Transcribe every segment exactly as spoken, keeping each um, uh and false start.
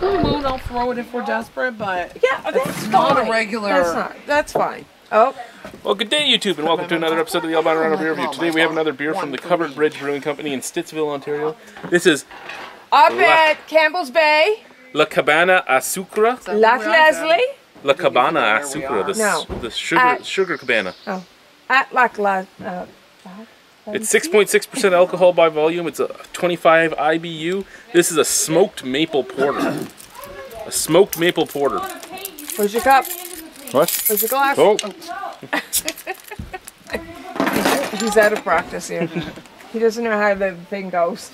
We won't all throw it if we're desperate, but yeah, that's, that's fine. Not a regular. That's, not, that's fine. Oh. Well, good day, YouTube, and welcome to another episode of the Albino Rhino Beer Review. Today we have another beer from the Covered Bridge Brewing Company in Stittsville, Ontario. This is up La, at Campbell's Bay. La Cabane à Sucre. La Leslie. La Cabane à Sucre. The, no. the sugar, at, sugar cabana. Oh. At La Cabane. Uh, It's six point six percent alcohol by volume. It's a twenty-five I B U. This is a smoked maple porter. A smoked maple porter. Where's your cup? What? Where's your glass? Oh. oh. He's out of practice here. He doesn't know how the thing goes.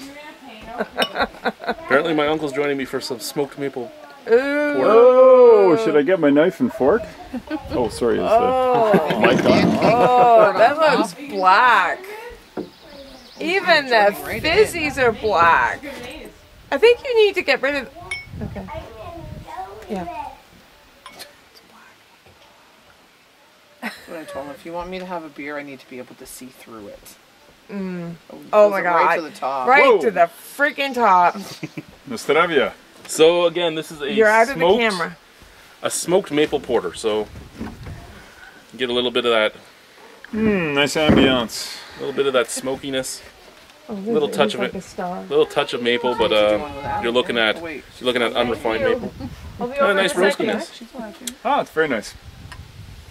Apparently my uncle's joining me for some smoked maple porter. Oh, should I get my knife and fork? Oh, sorry. It's oh. The mic on. Oh, that looks black. Even the fizzies are black. I think you need to get rid of. Okay. Yeah. It's black. That's what I told him. If you want me to have a beer, I need to be able to see through it. Mm. Oh, oh my god! Right to the top. Right Whoa. to the freaking top. Nostravia. So again, this is a You're out smoked, of the camera. A smoked maple porter. So get a little bit of that. Mmm, nice ambiance. A little bit of that smokiness. Oh, little touch of like it. Little touch of maple, but uh, you're looking at you're looking at unrefined maple. Kind of nice roastiness. Ah, it's very nice.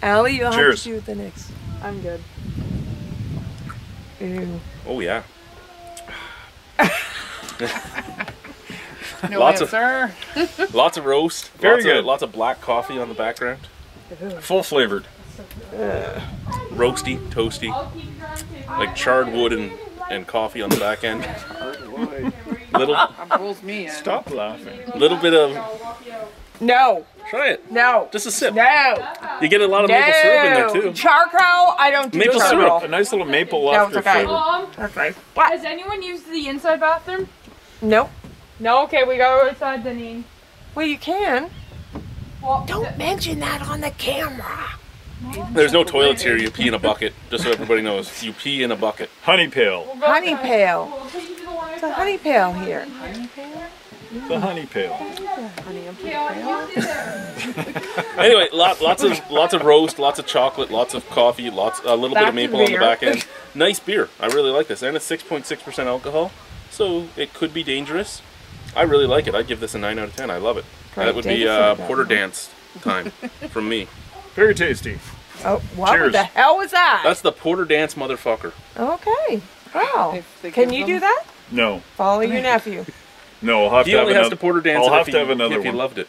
Allie, you'll have to do the next. I'm good. Ew. Oh yeah. no lots answer. of lots of roast. Very lots good. Of, lots of black coffee on the background. Full flavored. Uh, roasty, toasty, like charred wood and, and coffee on the back end. Little me Stop laughing. Little bit of No. Try it. No. Just a sip. No. You get a lot of no. maple syrup in there too. Charcoal, I don't do maple charcoal. Maple syrup. A nice little maple after flavor. No, it's okay. Flavor. Okay. What? Has anyone used the inside bathroom? No. No, okay, we go outside Deneen. Well, you can. Well, don't mention that on the camera. There's no toilets here. You pee in a bucket, just so everybody knows. You pee in a bucket. Honey pail. Honey pail. It's a honey pail here. Honey pail? It's a honey pail. Anyway, lot, lots of lots of roast, lots of chocolate, lots of coffee, lots a little That's bit of maple on the back end. Nice beer. I really like this, and it's six point six percent alcohol, so it could be dangerous. I really like it. I'd give this a nine out of ten. I love it. Probably that would be uh, porter dance time from me. Very tasty. Oh, what Cheers. the hell was that? That's the porter dance motherfucker. Okay. Wow. Can you them? do that? No. Follow your nephew. No, I'll have he to have another. He only has to porter dance I'll have if, to have he, another if he loved it.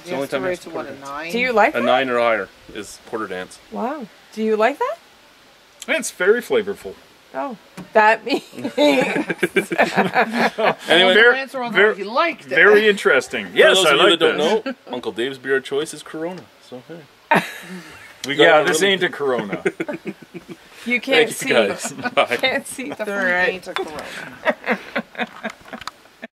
It's the only time he to what, a nine? Do you like that? A nine or higher is porter dance. Wow. Do you like that? It's very flavorful. Oh, that means. anyway, very, very, liked it. very interesting. Yes, For those I of like you that this. don't know, Uncle Dave's beer of choice is Corona. So hey. We got yeah, this really ain't a Corona. you can't Thank see. You, you can't see the right. ain't a Corona.